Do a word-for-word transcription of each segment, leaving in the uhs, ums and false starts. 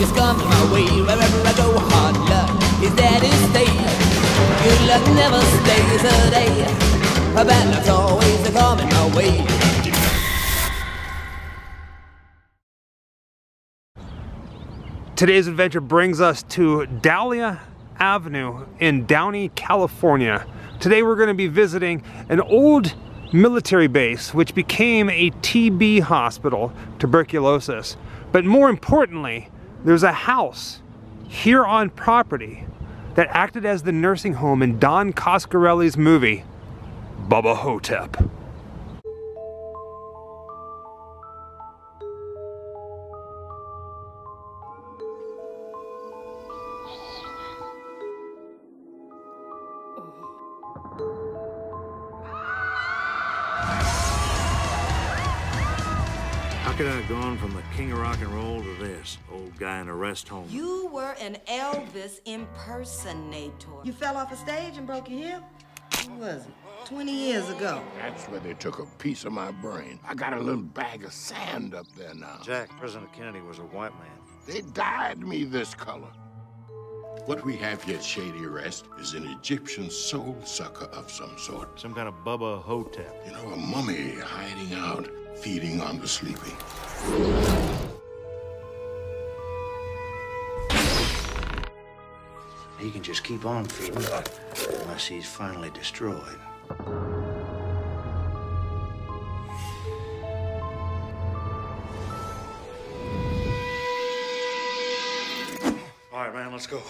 is coming my way. Wherever I go, hard luck is there to stay. Good luck never stays a day. Bad luck's always coming my way. Today's adventure brings us to Dahlia Avenue in Downey, California. Today we're going to be visiting an old military base which became a T B hospital, tuberculosis. But more importantly, there's a house here on property that acted as the nursing home in Don Coscarelli's movie, Bubba Ho-Tep. How could I have gone from the king of rock and roll to this old guy in a rest home? You were an Elvis impersonator. You fell off a stage and broke your hip? What was it? twenty years ago. That's where they took a piece of my brain. I got a little bag of sand up there now. Jack, President Kennedy was a white man. They dyed me this color. What we have here at Shady Rest is an Egyptian soul sucker of some sort. Some kind of Bubba Ho-Tep. You know, a mummy hiding out, feeding on the sleeping. He can just keep on feeding unless he's finally destroyed. All right, man, let's go.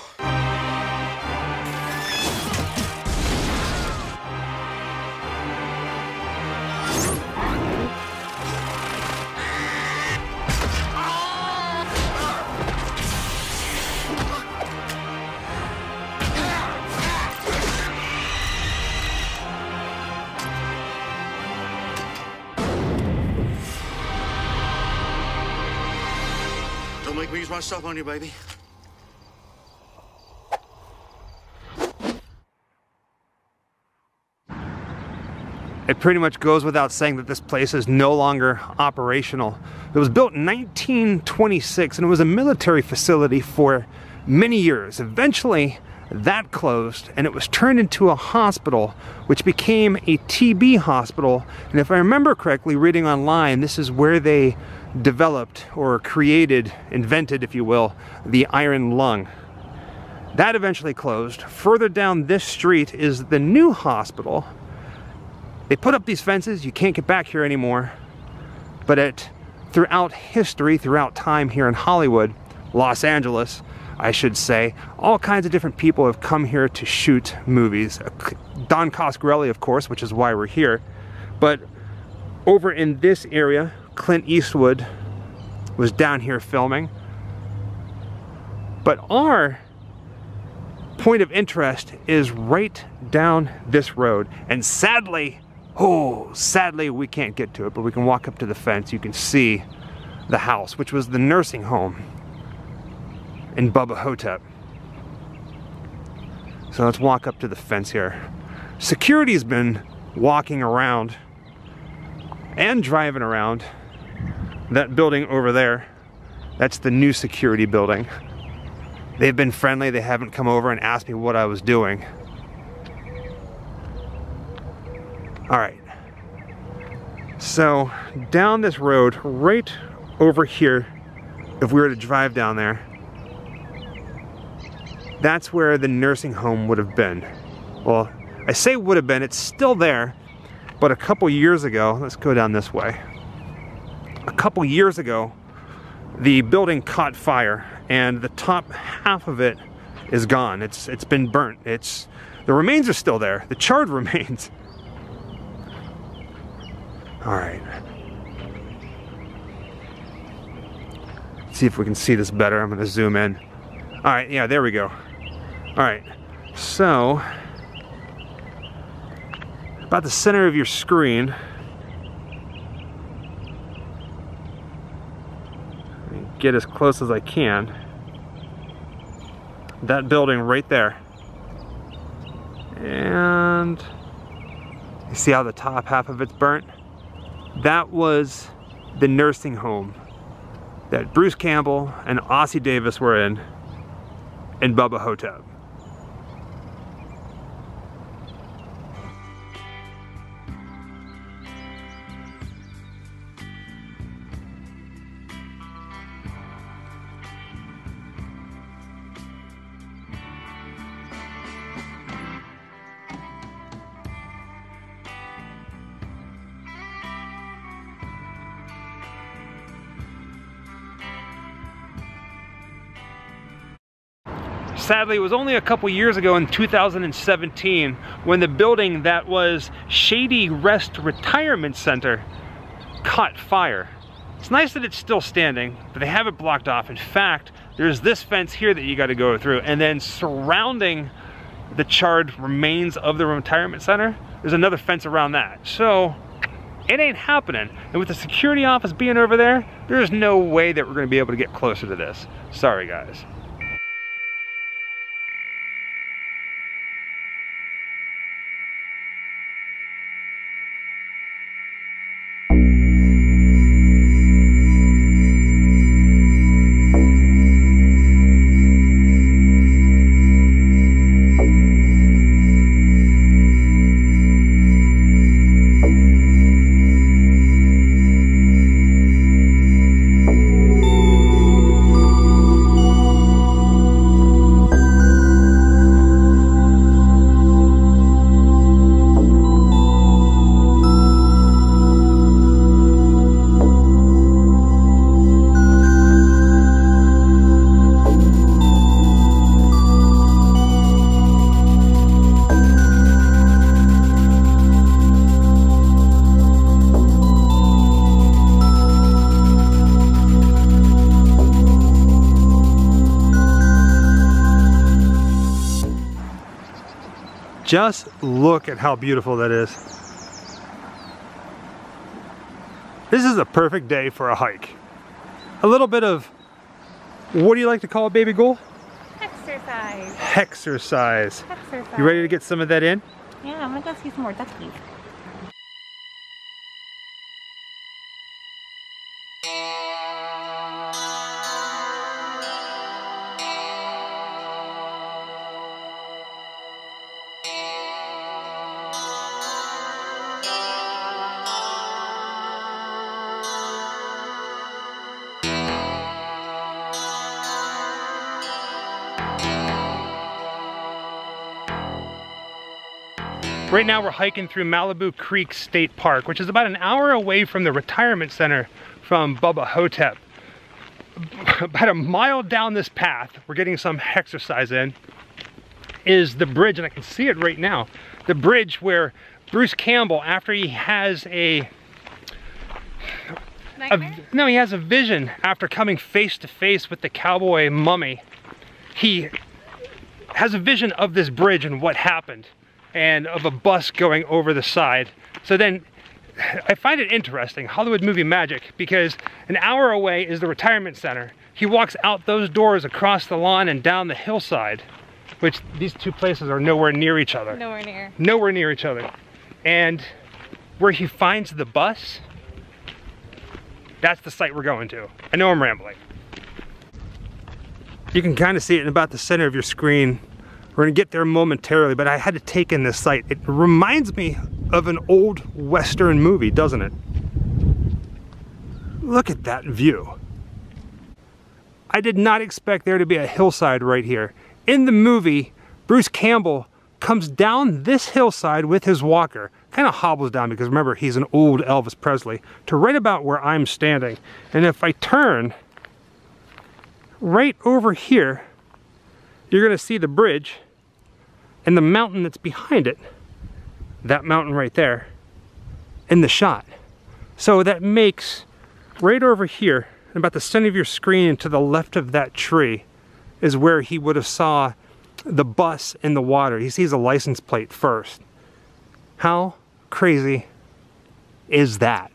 Don't make me use my stuff on you, baby. It pretty much goes without saying that this place is no longer operational. It was built in nineteen twenty-six and it was a military facility for many years. Eventually, that closed and it was turned into a hospital, which became a T B hospital. And if I remember correctly, reading online, this is where they developed or created, invented, if you will, the iron lung. That eventually closed. Further down this street is the new hospital. They put up these fences, you can't get back here anymore, but it, throughout history, throughout time here in Hollywood, Los Angeles, I should say, all kinds of different people have come here to shoot movies. Don Coscarelli, of course, which is why we're here, but over in this area, Clint Eastwood was down here filming. But our point of interest is right down this road, and sadly, oh, sadly, we can't get to it, but we can walk up to the fence. You can see the house, which was the nursing home in Bubba Ho-Tep. So let's walk up to the fence here. Security's been walking around and driving around that building over there. That's the new security building. They've been friendly. They haven't come over and asked me what I was doing. All right, so down this road, right over here, if we were to drive down there, that's where the nursing home would have been. Well, I say would have been, it's still there, but a couple years ago, let's go down this way. A couple years ago, the building caught fire and the top half of it is gone. It's, it's been burnt. It's, the remains are still there, the charred remains. All right, let's see if we can see this better. I'm gonna zoom in. All right, yeah, there we go. All right, so about the center of your screen, let me get as close as I can. That building right there. And you see how the top half of it's burnt? That was the nursing home that Bruce Campbell and Ossie Davis were in, and Bubba Ho-Tep. Sadly, it was only a couple years ago in two thousand seventeen when the building that was Shady Rest Retirement Center caught fire. It's nice that it's still standing, but they have it blocked off. In fact, there's this fence here that you got to go through, and then surrounding the charred remains of the retirement center, there's another fence around that. So it ain't happening. And with the security office being over there, there's no way that we're going to be able to get closer to this. Sorry, guys. Just look at how beautiful that is. This is a perfect day for a hike. A little bit of, what do you like to call it, baby ghoul? Exercise. Exercise. Exercise. You ready to get some of that in? Yeah, I'm gonna go see some more duckies. Right now we're hiking through Malibu Creek State Park, which is about an hour away from the retirement center from Bubba Ho-Tep. About a mile down this path, we're getting some exercise in, is the bridge, and I can see it right now. The bridge where Bruce Campbell, after he has a, a no, he has a vision after coming face to face with the cowboy mummy. He has a vision of this bridge and what happened, and of a bus going over the side. So then, I find it interesting, Hollywood movie magic, because an hour away is the retirement center. He walks out those doors across the lawn and down the hillside, which these two places are nowhere near each other. Nowhere near. Nowhere near each other. And where he finds the bus, that's the site we're going to. I know I'm rambling. You can kind of see it in about the center of your screen. We're gonna get there momentarily, but I had to take in this site. It reminds me of an old Western movie, doesn't it? Look at that view. I did not expect there to be a hillside right here. In the movie, Bruce Campbell comes down this hillside with his walker, kind of hobbles down because remember, he's an old Elvis Presley, to right about where I'm standing. And if I turn right over here, you're gonna see the bridge and the mountain that's behind it, that mountain right there, in the shot. So that makes, right over here, about the center of your screen to the left of that tree, is where he would have saw the bus in the water. He sees a license plate first. How crazy is that?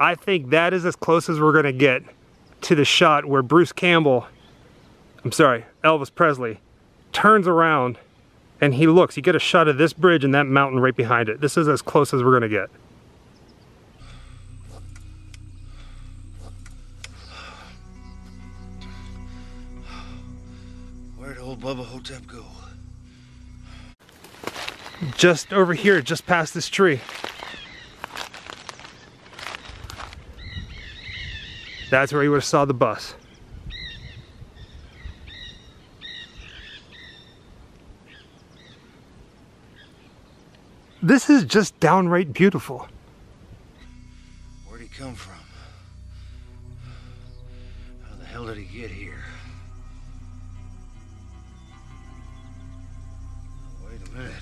I think that is as close as we're gonna get to the shot where Bruce Campbell, I'm sorry, Elvis Presley, turns around and he looks. You get a shot of this bridge and that mountain right behind it. This is as close as we're gonna get. Where'd old Bubba Ho-Tep go? Just over here, just past this tree. That's where you would have saw the bus. This is just downright beautiful. Where'd he come from? How the hell did he get here? Wait a minute.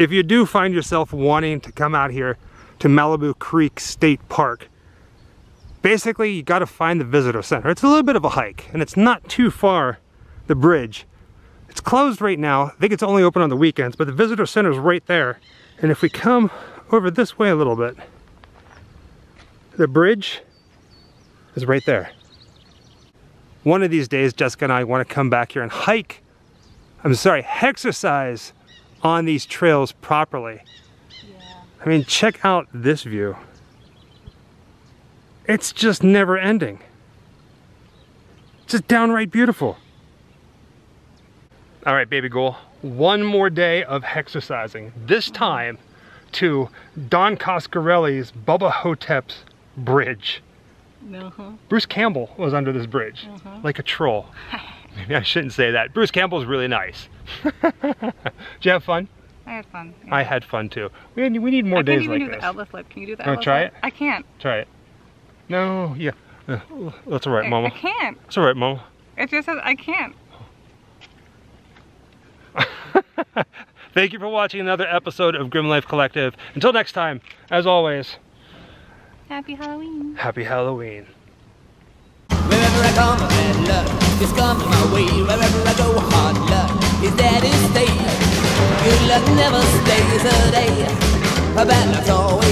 If you do find yourself wanting to come out here to Malibu Creek State Park, basically you gotta find the visitor center. It's a little bit of a hike and it's not too far, the bridge. It's closed right now. I think it's only open on the weekends, but the visitor center is right there. And if we come over this way a little bit, the bridge is right there. One of these days, Jessica and I wanna come back here and hike, I'm sorry, exercise on these trails properly. Yeah. I mean, check out this view. It's just never ending. Just downright beautiful. All right, baby girl, one more day of exercising. This time to Don Coscarelli's Bubba Ho-Tep's bridge. Uh-huh. Bruce Campbell was under this bridge, uh-huh. like a troll. Maybe I shouldn't say that. Bruce Campbell's really nice. Did you have fun? I had fun. Yeah. I had fun too. We need, we need more I days like this. I can't even do the Elvis lip. Can you do the Elvis lip? Try it? I can't. Try it. No, yeah. Uh, that's all right, I, Mama. I can't. That's all right, Mama. It just says I can't. Thank you for watching another episode of Grim Life Collective. Until next time, as always, happy Halloween. Happy Halloween. Wherever I go, my bad luck just comes my way. Wherever I go, hard luck is that it stays. Good luck never stays a day. Bad luck's always